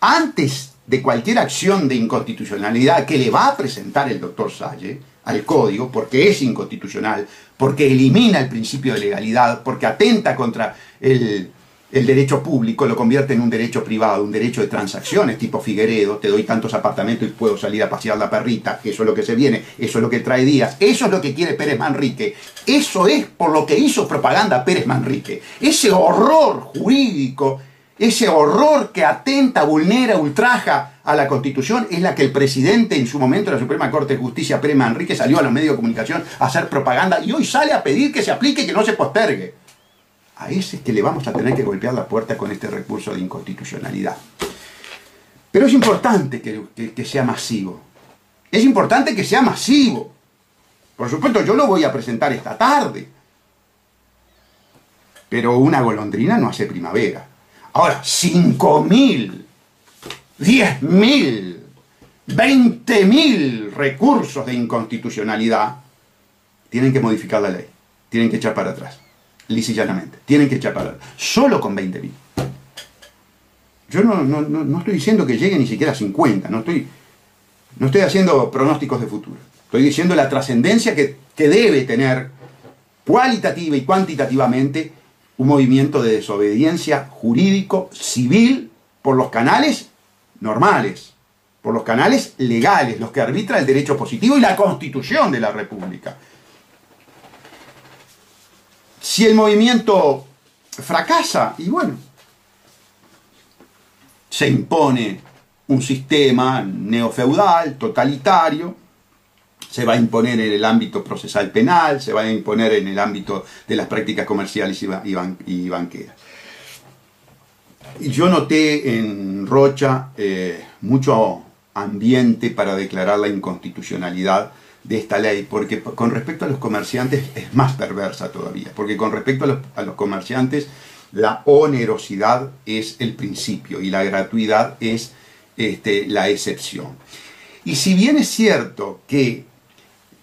Antes de cualquier acción de inconstitucionalidad que le va a presentar el doctor Salle al código, porque es inconstitucional, porque elimina el principio de legalidad, porque atenta contra el, el derecho público, lo convierte en un derecho privado, un derecho de transacciones tipo Figueredo, te doy tantos apartamentos y puedo salir a pasear la perrita, eso es lo que se viene, eso es lo que trae Díaz, eso es lo que quiere Pérez Manrique, eso es por lo que hizo propaganda Pérez Manrique, ese horror jurídico, ese horror que atenta, vulnera, ultraja a la Constitución, es la que el presidente en su momento de la Suprema Corte de Justicia, Pérez Manrique, salió a los medios de comunicación a hacer propaganda y hoy sale a pedir que se aplique y que no se postergue. A ese es que le vamos a tener que golpear la puerta con este recurso de inconstitucionalidad. Pero es importante que, que, que sea masivo. Es importante que sea masivo. Por supuesto, yo lo voy a presentar esta tarde. Pero una golondrina no hace primavera. Ahora, cinco mil, diez mil, veinte mil recursos de inconstitucionalidad tienen que modificar la ley, tienen que echar para atrás, lisa y llanamente, tienen que echar para atrás, solo con veinte mil. Yo no, no, no, no estoy diciendo que llegue ni siquiera a cincuenta, no estoy, no estoy haciendo pronósticos de futuro, estoy diciendo la trascendencia que, que debe tener cualitativa y cuantitativamente un movimiento de desobediencia jurídico, civil, por los canales normales, por los canales legales, los que arbitra el derecho positivo y la Constitución de la República. Si el movimiento fracasa, y bueno, se impone un sistema neofeudal, totalitario, se va a imponer en el ámbito procesal penal, se va a imponer en el ámbito de las prácticas comerciales y banqueras. Yo noté en Rocha eh, mucho ambiente para declarar la inconstitucionalidad de esta ley, porque con respecto a los comerciantes es más perversa todavía, porque con respecto a los, a los comerciantes la onerosidad es el principio y la gratuidad es este, la excepción. Y si bien es cierto que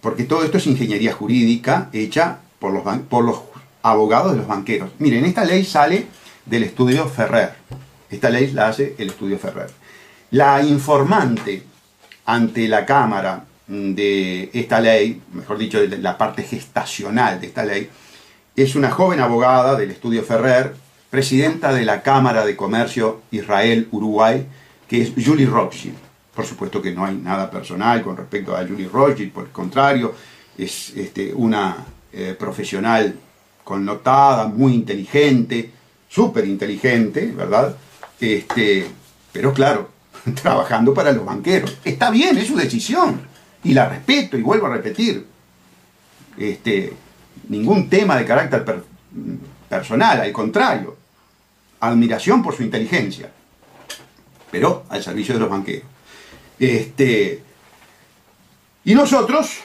porque todo esto es ingeniería jurídica hecha por los, por los abogados de los banqueros. Miren, esta ley sale del estudio Ferrer. Esta ley la hace el estudio Ferrer. La informante ante la Cámara de esta ley, mejor dicho, de la parte gestacional de esta ley, es una joven abogada del estudio Ferrer, presidenta de la Cámara de Comercio Israel-Uruguay, que es Julie Robson. Por supuesto que no hay nada personal con respecto a Julie Rothschild, por el contrario, es este, una eh, profesional connotada, muy inteligente, súper inteligente, ¿verdad? Este, pero claro, trabajando para los banqueros. Está bien, es su decisión, y la respeto, y vuelvo a repetir, este, ningún tema de carácter per- personal, al contrario, admiración por su inteligencia, pero al servicio de los banqueros. Este, Y nosotros,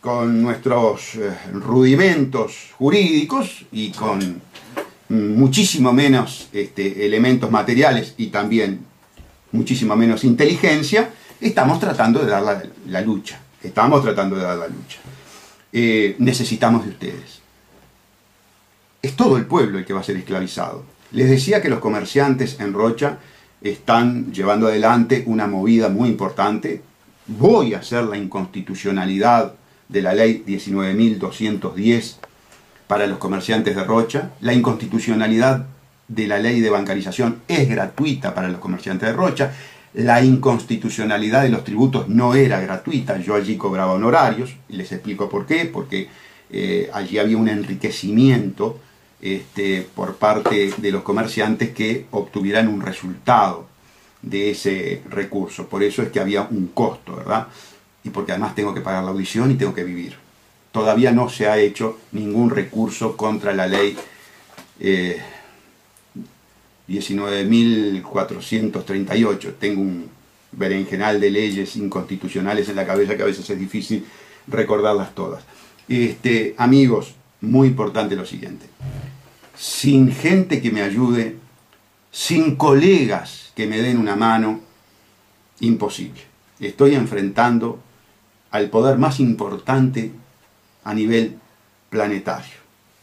con nuestros eh, rudimentos jurídicos y con muchísimo menos este, elementos materiales y también muchísimo menos inteligencia, estamos tratando de dar la, la lucha. Estamos tratando de dar la lucha. Eh, necesitamos de ustedes. Es todo el pueblo el que va a ser esclavizado. Les decía que los comerciantes en Rocha están llevando adelante una movida muy importante. Voy a hacer la inconstitucionalidad de la ley diecinueve mil doscientos diez para los comerciantes de Rocha. La inconstitucionalidad de la ley de bancarización es gratuita para los comerciantes de Rocha. La inconstitucionalidad de los tributos no era gratuita. Yo allí cobraba honorarios, y les explico por qué, porque eh, allí había un enriquecimiento este, por parte de los comerciantes que obtuvieran un resultado de ese recurso. Por eso es que había un costo, ¿verdad? Y porque además tengo que pagar la audición y tengo que vivir. Todavía no se ha hecho ningún recurso contra la ley eh, diecinueve mil cuatrocientos treinta y ocho. Tengo un berenjenal de leyes inconstitucionales en la cabeza que a veces es difícil recordarlas todas. Este, amigos, muy importante lo siguiente. Sin gente que me ayude, sin colegas que me den una mano, imposible. Estoy enfrentando al poder más importante a nivel planetario.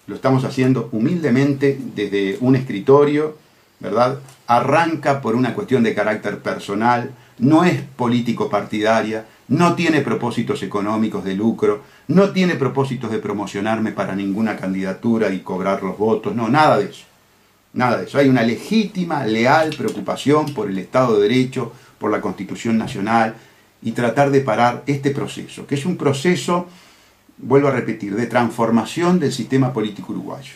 Lo estamos haciendo humildemente desde un escritorio, ¿verdad? Arranca por una cuestión de carácter personal, no es político-partidaria, no tiene propósitos económicos de lucro, no tiene propósitos de promocionarme para ninguna candidatura y cobrar los votos, no, nada de eso. Nada de eso. Hay una legítima, leal preocupación por el Estado de Derecho, por la Constitución Nacional y tratar de parar este proceso, que es un proceso, vuelvo a repetir, de transformación del sistema político uruguayo.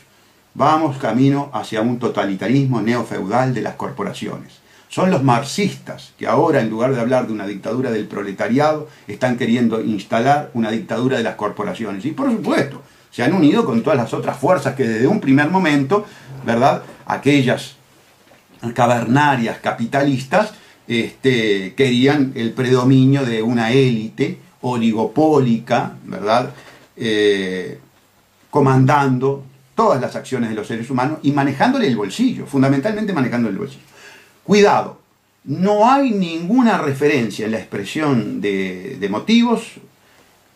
Vamos camino hacia un totalitarismo neofeudal de las corporaciones. Son los marxistas que ahora, en lugar de hablar de una dictadura del proletariado, están queriendo instalar una dictadura de las corporaciones. Y por supuesto, se han unido con todas las otras fuerzas que desde un primer momento, ¿verdad?, aquellas cavernarias capitalistas este, querían el predominio de una élite oligopólica, ¿verdad?, eh, comandando todas las acciones de los seres humanos y manejándole el bolsillo, fundamentalmente manejándole el bolsillo. Cuidado, no hay ninguna referencia en la expresión de, de motivos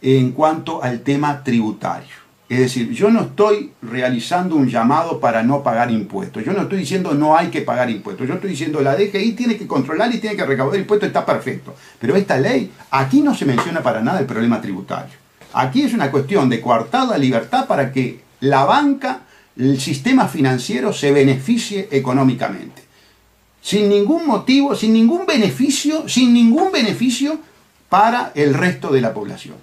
en cuanto al tema tributario. Es decir, yo no estoy realizando un llamado para no pagar impuestos. Yo no estoy diciendo no hay que pagar impuestos. Yo estoy diciendo la D G I tiene que controlar y tiene que recaudar impuestos, está perfecto. Pero esta ley, aquí no se menciona para nada el problema tributario. Aquí es una cuestión de coartar la libertad para que la banca, el sistema financiero se beneficie económicamente. Sin ningún motivo, sin ningún beneficio, sin ningún beneficio para el resto de la población.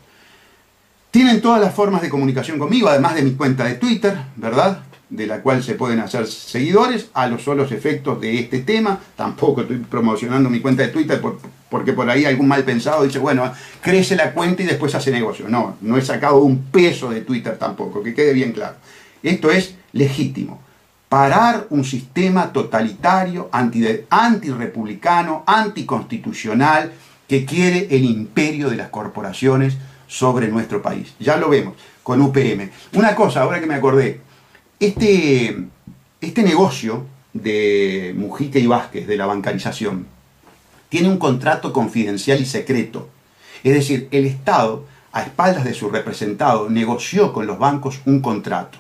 Tienen todas las formas de comunicación conmigo, además de mi cuenta de Twitter, ¿verdad?, de la cual se pueden hacer seguidores a los solos efectos de este tema. Tampoco estoy promocionando mi cuenta de Twitter por, porque por ahí algún mal pensado dice, bueno, crece la cuenta y después hace negocio. No, no he sacado un peso de Twitter tampoco, que quede bien claro. Esto es legítimo. Parar un sistema totalitario, anti, antirrepublicano, anticonstitucional, que quiere el imperio de las corporaciones sobre nuestro país. Ya lo vemos con U P M. Una cosa, ahora que me acordé, este, este negocio de Mujica y Vázquez, de la bancarización, tiene un contrato confidencial y secreto. Es decir, el Estado, a espaldas de su representado, negoció con los bancos un contrato.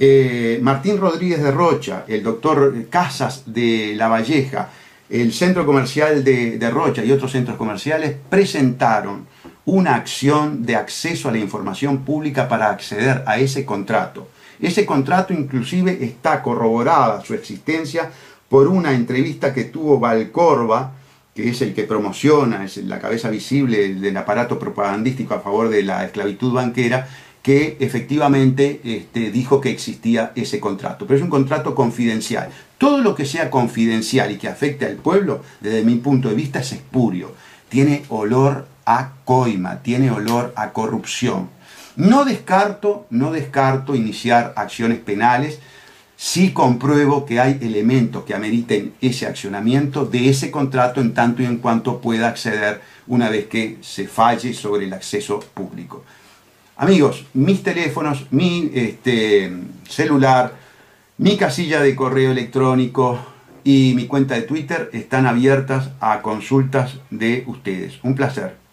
Eh, Martín Rodríguez de Rocha, el doctor Casas de Lavalleja, el Centro Comercial de, de Rocha y otros centros comerciales presentaron una acción de acceso a la información pública para acceder a ese contrato. Ese contrato inclusive está corroborada su existencia por una entrevista que tuvo Valcorba, que es el que promociona, es la cabeza visible del aparato propagandístico a favor de la esclavitud banquera, que efectivamente este, dijo que existía ese contrato. Pero es un contrato confidencial. Todo lo que sea confidencial y que afecte al pueblo, desde mi punto de vista, es espurio. Tiene olor a coima, tiene olor a corrupción. No descarto, no descarto iniciar acciones penales si compruebo que hay elementos que ameriten ese accionamiento de ese contrato en tanto y en cuanto pueda acceder una vez que se falle sobre el acceso público. Amigos, mis teléfonos, mi este, celular, mi casilla de correo electrónico y mi cuenta de Twitter están abiertas a consultas de ustedes. Un placer.